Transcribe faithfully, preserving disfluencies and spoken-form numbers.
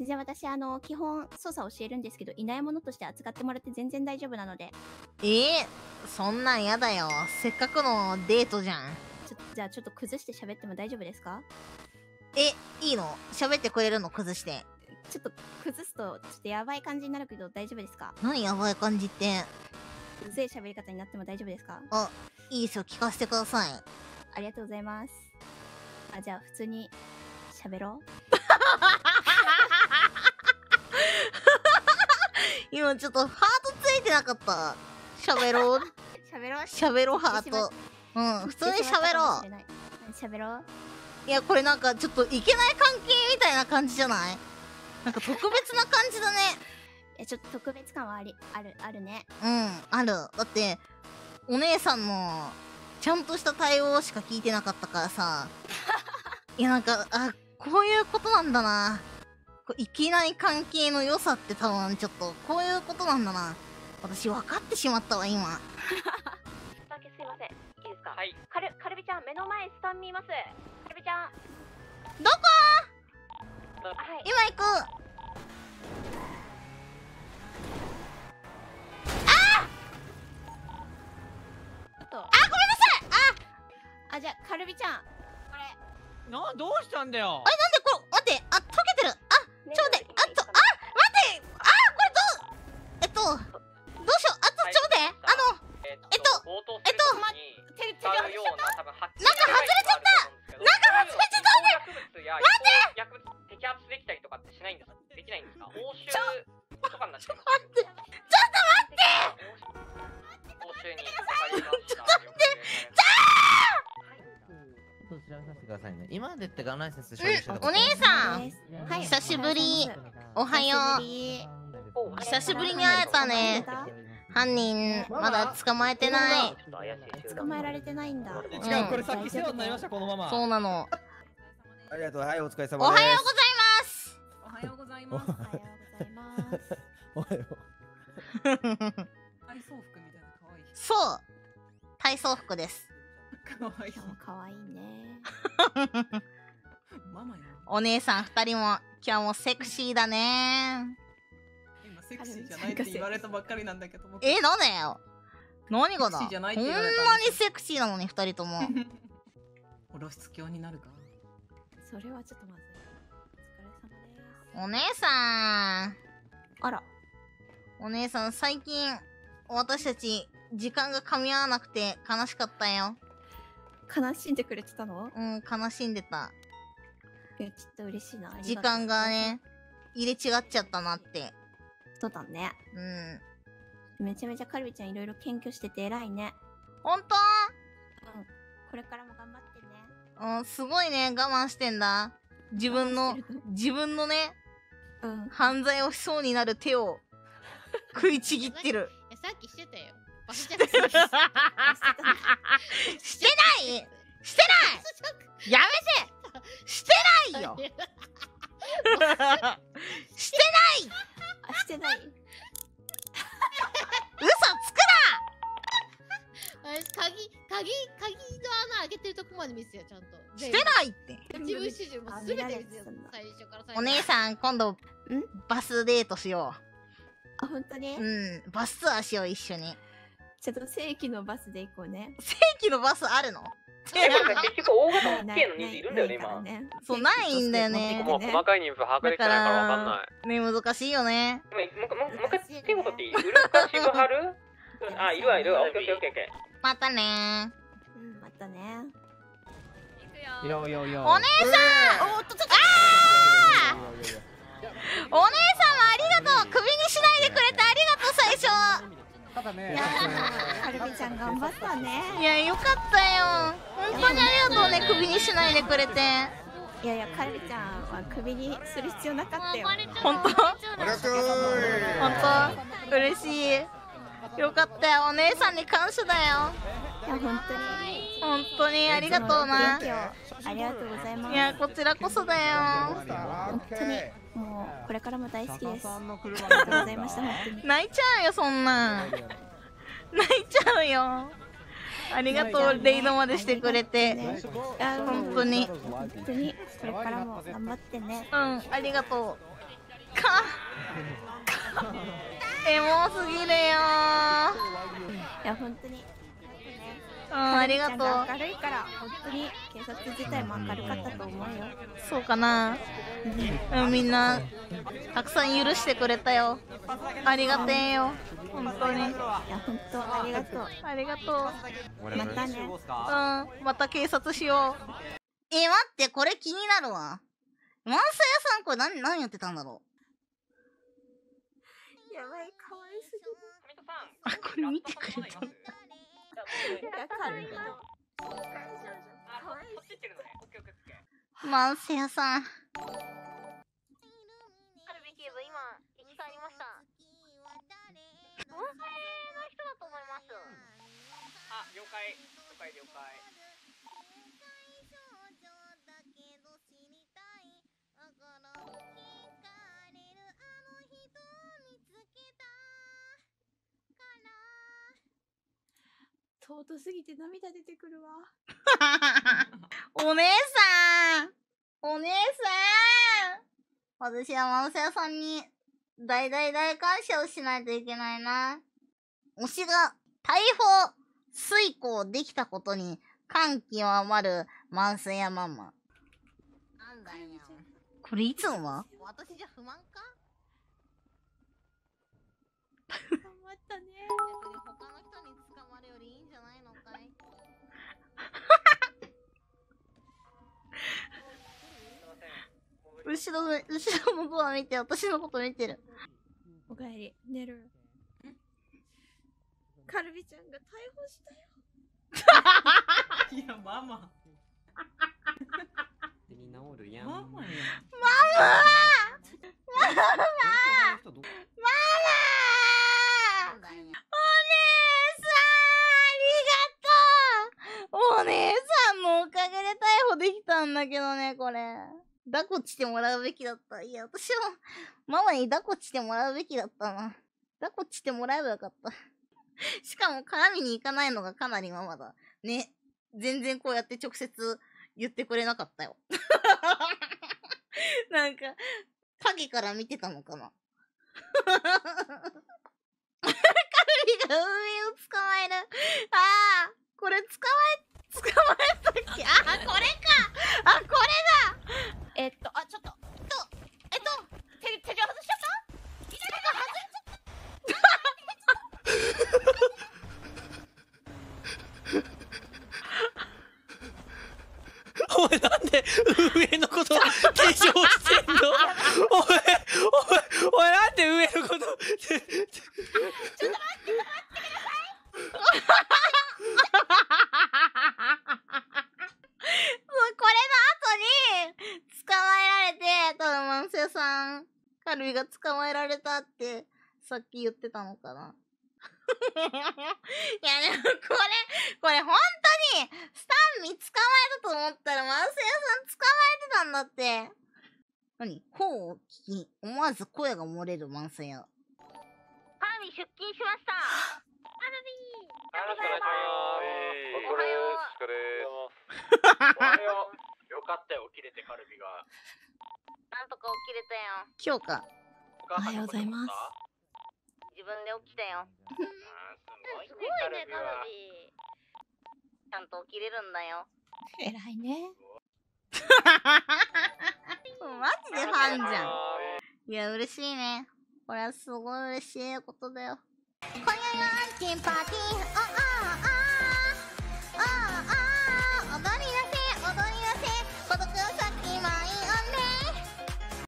全然私、あの、基本操作教えるんですけど、いないものとして扱ってもらって全然大丈夫なので。えー、そんなんやだよ。せっかくのデートじゃん。ちょじゃあちょっと崩して喋っても大丈夫ですか？え、いいの？喋ってくれるの？崩して。ちょっと崩すと、ちょっとやばい感じになるけど大丈夫ですか？何やばい感じって。うぜえ喋り方になっても大丈夫ですか？あ、いいですよ。聞かせてください。ありがとうございます。あ、じゃあ普通に喋ろう。今ちょっとハートついてなかった。喋ろう。喋ろう。喋ろうハート。うん、普通に喋ろう。喋ろう。いや、これなんかちょっといけない関係みたいな感じじゃない？なんか特別な感じだね。いや、ちょっと特別感はあり、ある、あるね。うん、ある。だって、お姉さんのちゃんとした対応しか聞いてなかったからさ。いや、なんか、あ、こういうことなんだな。いけない関係の良さって多分ちょっとこういうことなんだな。私分かってしまったわ今。だけすいません。いいですか？はい。カルカルビちゃん目の前スタン見ます。カルビちゃん。どこ？はい、今行く。ああ。あ、ごめんなさい。ああ、じゃあカルビちゃんこれ。な、どうしたんだよ。あれなんでこう待って、あ、溶けてる。ちょっと待って、あと、あ、待って、あ、これどう、えっと、どうしよう、あと、ちょっと待って、あの、えっと、えっと、えっと、ま、手、手が外れちゃった、なんか外れちゃった、なんか外れちゃった、待って、摘発できたりとかってしないんですか？できないんですか？応酬とかになっちゃう。ちょっと待って、ちょっと待って、ちょっと待って、じゃあ。調べさせてくださいね。今までってガンライセンス消費者だと思います。うん、お姉さん、はい、久しぶり。おはよう。久しぶりに会えたね。犯人まだ捕まえてない。捕まえられてないんだ。違う、これさっき世話になりましたこのまま。そうなの。ありがとう。はい、お疲れ様です。おはようございます。おはようございます。おはよう。体操服みたいな可愛い。そう、体操服です。かわいいね。お姉さん二人も今日もセクシーだね。今セクシーじゃないって言われたばっかりなんだけど。え、なんだよ。何がだ。こんなにセクシーなのに二人とも。露出狂になるか。それはちょっとまずい。お疲れ様です。お姉さん。あら。お姉さん最近私たち時間が噛み合わなくて悲しかったよ。悲しんでくれてたの？うん、悲しんでた。え、ちょっと嬉しいな。時間がね、入れ違っちゃったなって。そうだね。うん。めちゃめちゃカルビちゃんいろいろ研究してて偉いね。ほんと？うん。これからも頑張ってね。うん、すごいね、我慢してんだ。自分の、自分のね、うん、犯罪をしそうになる手を食いちぎってる。いや、さっきしてたよ。してないしてないやめてしてないよしてないしてない嘘つくな私鍵鍵鍵の穴開けてるとこまで見せよちゃんとしてないって自分主人も全て見せよ最初から最後までお姉さん今度バスデートしようあ本当にうんバスツアーしよう一緒にちょっと正規のバスで行こうね。正規のバスあるの？結局大型の OK の人数いるんだよね今。そうないんだよね。もう細かい人数把握できてないからわかんない。ね難しいよね。もうもう一回手元っている？裏渋はる？あいるはいる。オッケーオッケーオッケー。またねー。うんまたねー。行くよ。よよよ。お姉さん。おっとちょっと。ああ。お姉さんはありがとう。首にしないでくれてありがとう最初。いやカルビちゃん頑張ったねいやよかったよ本当にありがとうね首にしないでくれていやいやカルビちゃんは首にする必要なかったよ本当本当嬉しいよかったよお姉さんに感謝だよいや本当に本当にありがとうなありがとうございますいやこちらこそだよ本当にもうこれからも大好きです。ありがとうございました。泣いちゃうよそんなん。泣いちゃうよ。ありがとうレイドまでしてくれて。本当に本当にこれからも頑張ってね。うんありがとう。かかエモすぎるよー。いや本当に、うん、ありがとう。明るいから本当に警察自体も明るかったと思うよ。そうかな。みんなたくさん許してくれたよ。ありがてえよ本当に。いや本当ありがとう、ありがとう。またね。うん、また警察しよう。え、待って、これ気になるわ。マンサヤさん、これ何何やってたんだろう。やばい、かわいすぎる。あ、これ見てくれたんだ。マンセヤさん、尊すぎて涙出てくるわ。お姉さん、お姉さん、私はマンセヤさんに大大大感謝をしないといけないな。推しが大砲遂行できたことに感極まるマンセヤママ。なんだよこれ、いつもは私じゃ不満か。頑張ったね。他の人に捕まるよりいいんじゃないのかい。後ろの後ろのドア見て、私のこと見てる。おかえり、寝る。カルビちゃんが逮捕したよ。いやママ。治るやん。ママや。ママ。ママ。ママ。お姉さん、ありがとう。お姉さんのおかげで逮捕できたんだけどね、これ。抱っこしてもらうべきだった。いや、私もママに抱っこしてもらうべきだったな。抱っこしてもらえばよかった。しかも絡みに行かないのがかなりママだ。ね。全然こうやって直接言ってくれなかったよ。なんか、影から見てたのかな。カルビが運営を捕まえる。ああ、これ捕まえ、捕まえたっけ。ああ、これか。あ、これだ。えっと、あ、ちょっと。と、えっと、手、手錠外しちゃった。手錠外しちゃった。お前なんで上のこと化粧してんの。お前お前お前なんで上のこと。ちょっと待ってちょっと待ってください。これの後に捕まえられて、多分マンセヤさん、カルビが捕まえられたってさっき言ってたのかな。いやでもこれこれ本当にスタンミ捕まえたと思ったらマンセヤさん捕まえてたんだって。何、頬を聞き思わず声が漏れるマンセヤ。カルビ出勤しました。カルビおはよう。おはよう。おはよう。よかったよ、起きれて。カルビがなんとか起きれたよ今日か。おはようございます。自分で起きたよ。すごいね、カルビ。ちゃんと起きれるんだよ。えらいね。マジでファンじゃん。いや、嬉しいね。これはすごい嬉しいことだよ。今夜のアンティーパーティー。